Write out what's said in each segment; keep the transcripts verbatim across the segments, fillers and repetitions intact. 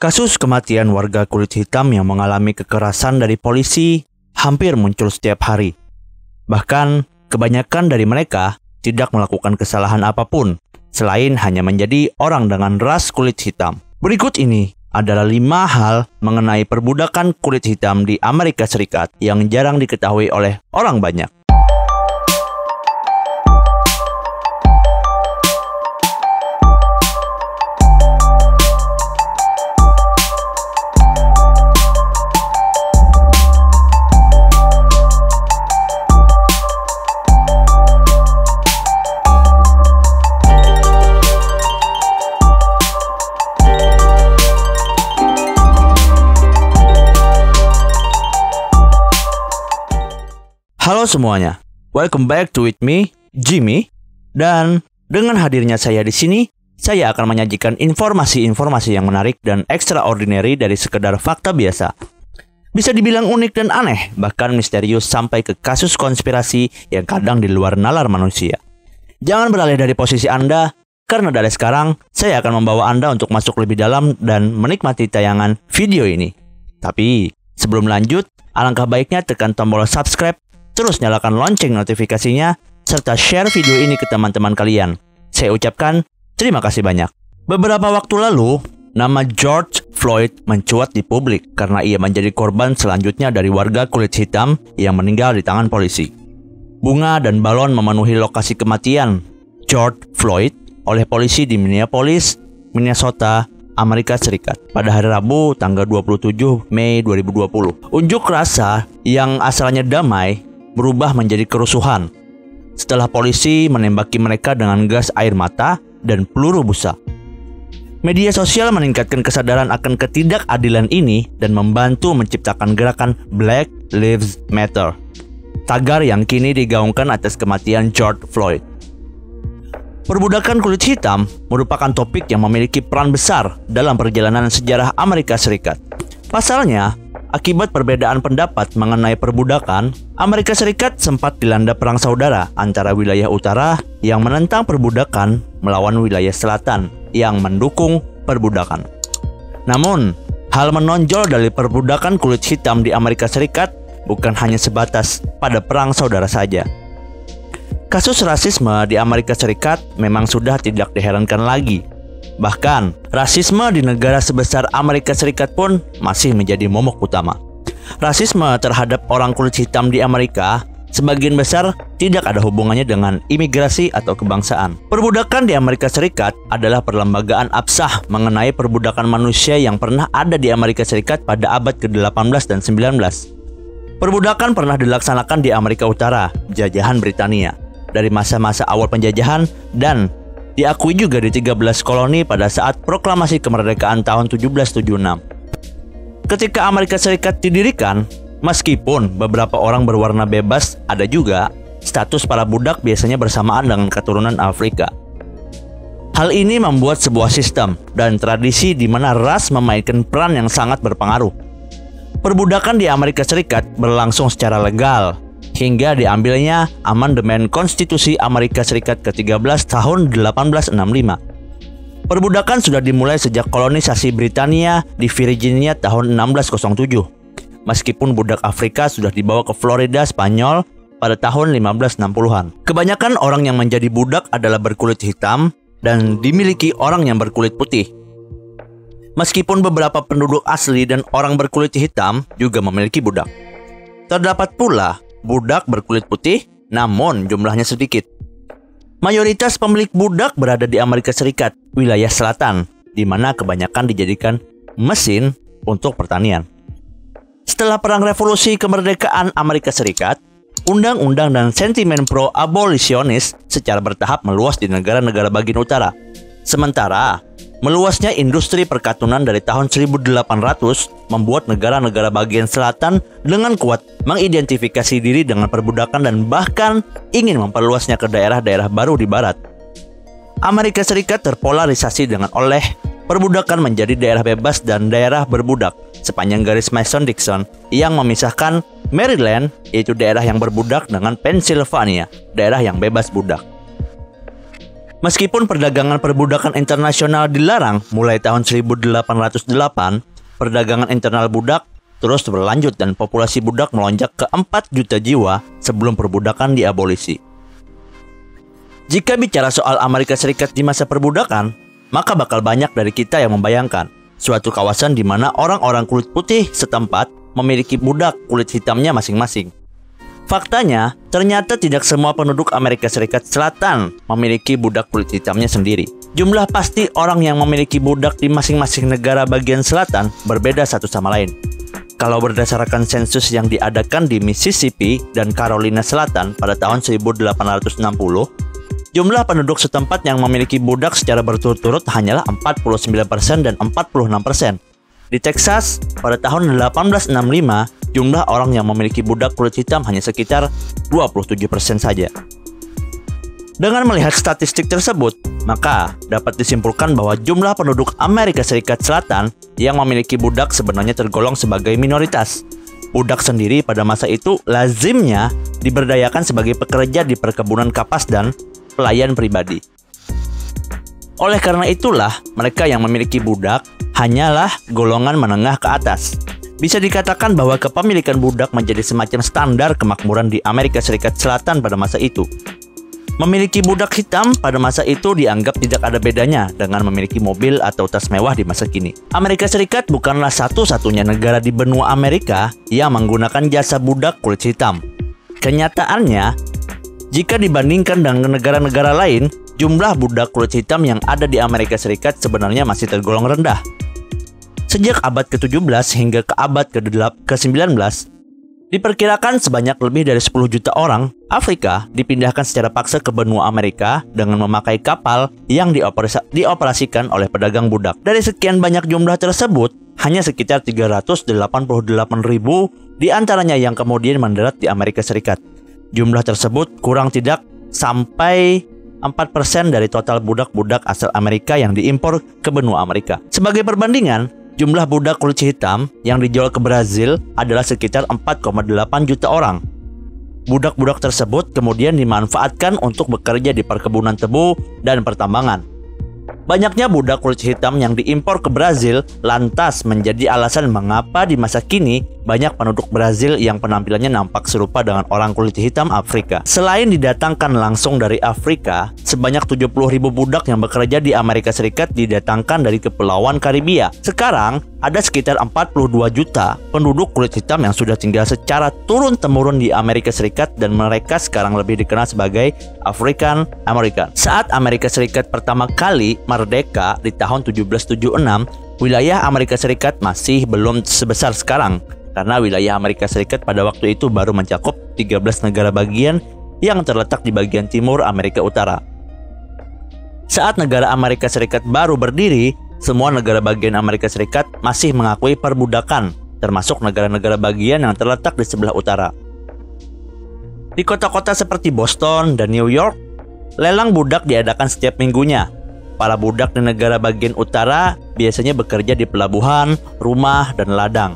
Kasus kematian warga kulit hitam yang mengalami kekerasan dari polisi hampir muncul setiap hari. Bahkan, kebanyakan dari mereka tidak melakukan kesalahan apapun, selain hanya menjadi orang dengan ras kulit hitam. Berikut ini adalah lima hal mengenai perbudakan kulit hitam di Amerika Serikat yang jarang diketahui oleh orang banyak. Halo semuanya, welcome back to With Me, Jimmy. Dan dengan hadirnya saya di sini, saya akan menyajikan informasi-informasi yang menarik dan extraordinary dari sekedar fakta biasa. Bisa dibilang unik dan aneh, bahkan misterius sampai ke kasus konspirasi yang kadang di luar nalar manusia. Jangan beralih dari posisi Anda, karena dari sekarang saya akan membawa Anda untuk masuk lebih dalam dan menikmati tayangan video ini. Tapi sebelum lanjut, alangkah baiknya tekan tombol subscribe, terus nyalakan lonceng notifikasinya, serta share video ini ke teman-teman kalian. Saya ucapkan terima kasih banyak. Beberapa waktu lalu, nama George Floyd mencuat di publik karena ia menjadi korban selanjutnya dari warga kulit hitam yang meninggal di tangan polisi. Bunga dan balon memenuhi lokasi kematian George Floyd oleh polisi di Minneapolis, Minnesota, Amerika Serikat pada hari Rabu tanggal dua puluh tujuh Mei dua ribu dua puluh. Unjuk rasa yang asalnya damai berubah menjadi kerusuhan setelah polisi menembaki mereka dengan gas air mata dan peluru busa. Media sosial meningkatkan kesadaran akan ketidakadilan ini dan membantu menciptakan gerakan Black Lives Matter, tagar yang kini digaungkan atas kematian George Floyd. Perbudakan kulit hitam merupakan topik yang memiliki peran besar dalam perjalanan sejarah Amerika Serikat. Pasalnya, akibat perbedaan pendapat mengenai perbudakan, Amerika Serikat sempat dilanda perang saudara antara wilayah utara yang menentang perbudakan melawan wilayah selatan yang mendukung perbudakan. Namun, hal menonjol dari perbudakan kulit hitam di Amerika Serikat bukan hanya sebatas pada perang saudara saja. Kasus rasisme di Amerika Serikat memang sudah tidak diherankan lagi. Bahkan, rasisme di negara sebesar Amerika Serikat pun masih menjadi momok utama. Rasisme terhadap orang kulit hitam di Amerika sebagian besar tidak ada hubungannya dengan imigrasi atau kebangsaan. Perbudakan di Amerika Serikat adalah perlembagaan absah mengenai perbudakan manusia yang pernah ada di Amerika Serikat pada abad ke-delapan belas dan sembilan belas. Perbudakan pernah dilaksanakan di Amerika Utara, jajahan Britania, dari masa-masa awal penjajahan dan diakui juga di tiga belas koloni pada saat proklamasi kemerdekaan tahun tujuh belas tujuh puluh enam. Ketika Amerika Serikat didirikan, meskipun beberapa orang berwarna bebas, ada juga status para budak biasanya bersamaan dengan keturunan Afrika. Hal ini membuat sebuah sistem dan tradisi di mana ras memainkan peran yang sangat berpengaruh. Perbudakan di Amerika Serikat berlangsung secara legal, hingga diambilnya amandemen Konstitusi Amerika Serikat ke-tiga belas tahun delapan belas enam puluh lima. Perbudakan sudah dimulai sejak kolonisasi Britania di Virginia tahun enam belas nol tujuh, meskipun budak Afrika sudah dibawa ke Florida, Spanyol pada tahun lima belas enam puluhan. Kebanyakan orang yang menjadi budak adalah berkulit hitam dan dimiliki orang yang berkulit putih. Meskipun beberapa penduduk asli dan orang berkulit hitam juga memiliki budak. Terdapat pula budak berkulit putih, namun jumlahnya sedikit. Mayoritas pemilik budak berada di Amerika Serikat, wilayah selatan, di mana kebanyakan dijadikan mesin untuk pertanian. Setelah Perang Revolusi Kemerdekaan Amerika Serikat, undang-undang dan sentimen pro-abolisionis secara bertahap meluas di negara-negara bagian utara. Sementara, meluasnya industri perkatunan dari tahun seribu delapan ratus membuat negara-negara bagian selatan dengan kuat mengidentifikasi diri dengan perbudakan dan bahkan ingin memperluasnya ke daerah-daerah baru di barat. Amerika Serikat terpolarisasi dengan oleh perbudakan menjadi daerah bebas dan daerah berbudak sepanjang garis Mason-Dixon yang memisahkan Maryland, yaitu daerah yang berbudak, dengan Pennsylvania, daerah yang bebas budak. Meskipun perdagangan perbudakan internasional dilarang mulai tahun seribu delapan ratus delapan, perdagangan internal budak terus berlanjut dan populasi budak melonjak ke empat juta jiwa sebelum perbudakan diabolisi. Jika bicara soal Amerika Serikat di masa perbudakan, maka bakal banyak dari kita yang membayangkan suatu kawasan di mana orang-orang kulit putih setempat memiliki budak kulit hitamnya masing-masing. Faktanya, ternyata tidak semua penduduk Amerika Serikat Selatan memiliki budak kulit hitamnya sendiri. Jumlah pasti orang yang memiliki budak di masing-masing negara bagian selatan berbeda satu sama lain. Kalau berdasarkan sensus yang diadakan di Mississippi dan Carolina Selatan pada tahun seribu delapan ratus enam puluh, jumlah penduduk setempat yang memiliki budak secara berturut-turut hanyalah empat puluh sembilan persen dan empat puluh enam persen. Di Texas, pada tahun seribu delapan ratus enam puluh lima, jumlah orang yang memiliki budak kulit hitam hanya sekitar dua puluh tujuh persen saja. Dengan melihat statistik tersebut, maka dapat disimpulkan bahwa jumlah penduduk Amerika Serikat Selatan yang memiliki budak sebenarnya tergolong sebagai minoritas. Budak sendiri pada masa itu lazimnya diberdayakan sebagai pekerja di perkebunan kapas dan pelayan pribadi. Oleh karena itulah, mereka yang memiliki budak hanyalah golongan menengah ke atas. Bisa dikatakan bahwa kepemilikan budak menjadi semacam standar kemakmuran di Amerika Serikat Selatan pada masa itu. Memiliki budak hitam pada masa itu dianggap tidak ada bedanya dengan memiliki mobil atau tas mewah di masa kini. Amerika Serikat bukanlah satu-satunya negara di benua Amerika yang menggunakan jasa budak kulit hitam. Kenyataannya, jika dibandingkan dengan negara-negara lain, jumlah budak kulit hitam yang ada di Amerika Serikat sebenarnya masih tergolong rendah. Sejak abad ke tujuh belas hingga ke abad ke sembilan belas, diperkirakan sebanyak lebih dari sepuluh juta orang Afrika dipindahkan secara paksa ke benua Amerika dengan memakai kapal yang dioperasikan oleh pedagang budak. Dari sekian banyak jumlah tersebut, hanya sekitar tiga ratus delapan puluh delapan ribu diantaranya yang kemudian mendarat di Amerika Serikat. Jumlah tersebut kurang tidak sampai empat persen dari total budak-budak asal Amerika yang diimpor ke benua Amerika. Sebagai perbandingan, jumlah budak kulit hitam yang dijual ke Brasil adalah sekitar empat koma delapan juta orang. Budak-budak tersebut kemudian dimanfaatkan untuk bekerja di perkebunan tebu dan pertambangan. Banyaknya budak kulit hitam yang diimpor ke Brasil lantas menjadi alasan mengapa di masa kini banyak penduduk Brasil yang penampilannya nampak serupa dengan orang kulit hitam Afrika. Selain didatangkan langsung dari Afrika, sebanyak tujuh puluh ribu budak yang bekerja di Amerika Serikat didatangkan dari Kepulauan Karibia. Sekarang, ada sekitar empat puluh dua juta penduduk kulit hitam yang sudah tinggal secara turun-temurun di Amerika Serikat dan mereka sekarang lebih dikenal sebagai African American. Saat Amerika Serikat pertama kali merdeka di tahun tujuh belas tujuh puluh enam, wilayah Amerika Serikat masih belum sebesar sekarang. Karena wilayah Amerika Serikat pada waktu itu baru mencakup tiga belas negara bagian yang terletak di bagian timur Amerika Utara. Saat negara Amerika Serikat baru berdiri, semua negara bagian Amerika Serikat masih mengakui perbudakan, termasuk negara-negara bagian yang terletak di sebelah utara. Di kota-kota seperti Boston dan New York, lelang budak diadakan setiap minggunya. Para budak di negara bagian utara biasanya bekerja di pelabuhan, rumah, dan ladang.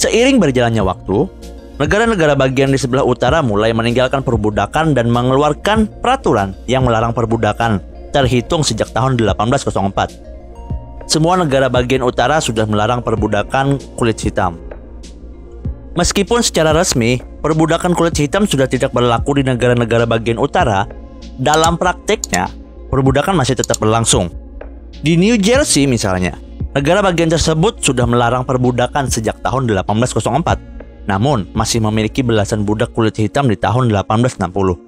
Seiring berjalannya waktu, negara-negara bagian di sebelah utara mulai meninggalkan perbudakan dan mengeluarkan peraturan yang melarang perbudakan, terhitung sejak tahun seribu delapan ratus empat. Semua negara bagian utara sudah melarang perbudakan kulit hitam. Meskipun secara resmi, perbudakan kulit hitam sudah tidak berlaku di negara-negara bagian utara, dalam praktiknya, perbudakan masih tetap berlangsung. Di New Jersey misalnya, negara bagian tersebut sudah melarang perbudakan sejak tahun seribu delapan ratus empat, namun masih memiliki belasan budak kulit hitam di tahun seribu delapan ratus enam puluh.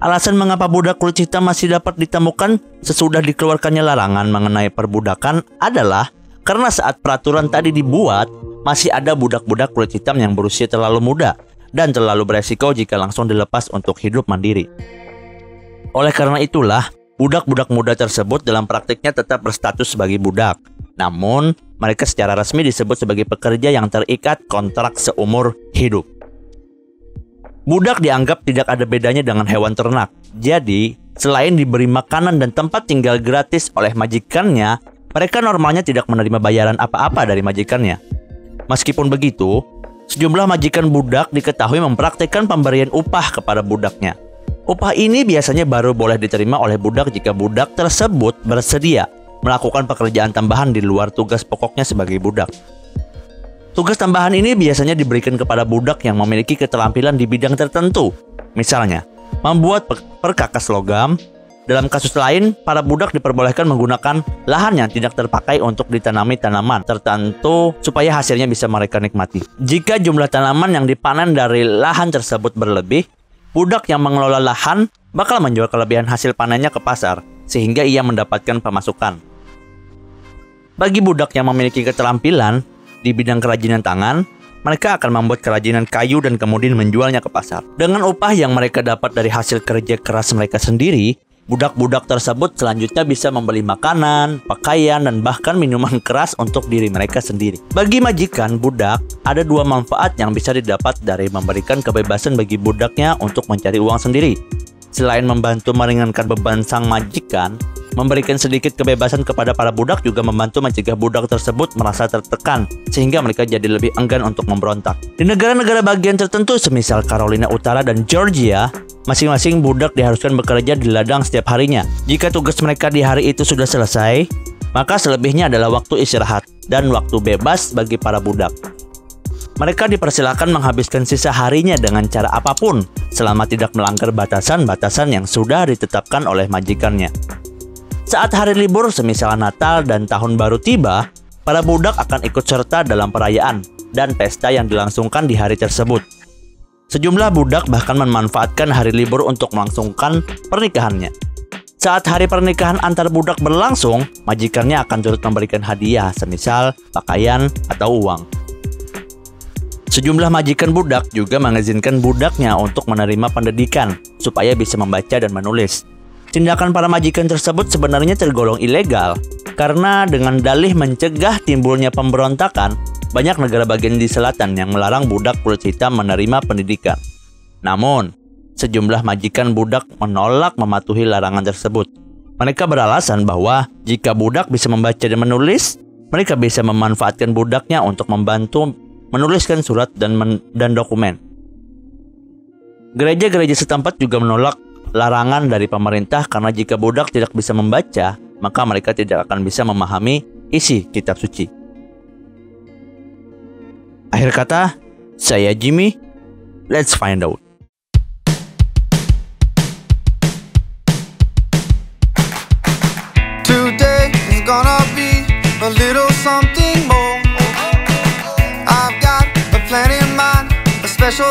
Alasan mengapa budak kulit hitam masih dapat ditemukan sesudah dikeluarkannya larangan mengenai perbudakan adalah karena saat peraturan tadi dibuat, masih ada budak-budak kulit hitam yang berusia terlalu muda dan terlalu beresiko jika langsung dilepas untuk hidup mandiri. Oleh karena itulah, budak-budak muda tersebut dalam praktiknya tetap berstatus sebagai budak. Namun, mereka secara resmi disebut sebagai pekerja yang terikat kontrak seumur hidup. Budak dianggap tidak ada bedanya dengan hewan ternak. Jadi, selain diberi makanan dan tempat tinggal gratis oleh majikannya, mereka normalnya tidak menerima bayaran apa-apa dari majikannya. Meskipun begitu, sejumlah majikan budak diketahui mempraktikkan pemberian upah kepada budaknya. Upah ini biasanya baru boleh diterima oleh budak jika budak tersebut bersedia melakukan pekerjaan tambahan di luar tugas pokoknya sebagai budak. Tugas tambahan ini biasanya diberikan kepada budak yang memiliki keterampilan di bidang tertentu, misalnya membuat perkakas logam. Dalam kasus lain, para budak diperbolehkan menggunakan lahan yang tidak terpakai untuk ditanami tanaman tertentu supaya hasilnya bisa mereka nikmati. Jika jumlah tanaman yang dipanen dari lahan tersebut berlebih, budak yang mengelola lahan bakal menjual kelebihan hasil panennya ke pasar sehingga ia mendapatkan pemasukan. Bagi budak yang memiliki keterampilan di bidang kerajinan tangan, mereka akan membuat kerajinan kayu dan kemudian menjualnya ke pasar. Dengan upah yang mereka dapat dari hasil kerja keras mereka sendiri, budak-budak tersebut selanjutnya bisa membeli makanan, pakaian, dan bahkan minuman keras untuk diri mereka sendiri. Bagi majikan budak, ada dua manfaat yang bisa didapat dari memberikan kebebasan bagi budaknya untuk mencari uang sendiri. Selain membantu meringankan beban sang majikan, memberikan sedikit kebebasan kepada para budak juga membantu mencegah budak tersebut merasa tertekan, sehingga mereka jadi lebih enggan untuk memberontak. Di negara-negara bagian tertentu semisal Carolina Utara dan Georgia, masing-masing budak diharuskan bekerja di ladang setiap harinya. Jika tugas mereka di hari itu sudah selesai, maka selebihnya adalah waktu istirahat dan waktu bebas bagi para budak. Mereka dipersilakan menghabiskan sisa harinya dengan cara apapun, selama tidak melanggar batasan-batasan yang sudah ditetapkan oleh majikannya. Saat hari libur, semisal Natal dan Tahun Baru tiba, para budak akan ikut serta dalam perayaan dan pesta yang dilangsungkan di hari tersebut. Sejumlah budak bahkan memanfaatkan hari libur untuk melangsungkan pernikahannya. Saat hari pernikahan antar budak berlangsung, majikannya akan turut memberikan hadiah, semisal pakaian atau uang. Sejumlah majikan budak juga mengizinkan budaknya untuk menerima pendidikan, supaya bisa membaca dan menulis. Tindakan para majikan tersebut sebenarnya tergolong ilegal, karena dengan dalih mencegah timbulnya pemberontakan, banyak negara bagian di selatan yang melarang budak kulit hitam menerima pendidikan. Namun, sejumlah majikan budak menolak mematuhi larangan tersebut. Mereka beralasan bahwa jika budak bisa membaca dan menulis, mereka bisa memanfaatkan budaknya untuk membantu menuliskan surat dan, men dan dokumen. Gereja-gereja setempat juga menolak larangan dari pemerintah karena jika budak tidak bisa membaca, maka mereka tidak akan bisa memahami isi kitab suci. Akhir kata, saya Jimmy. Let's find out. Today is gonna be a little something more. I've got a plan in mind, a special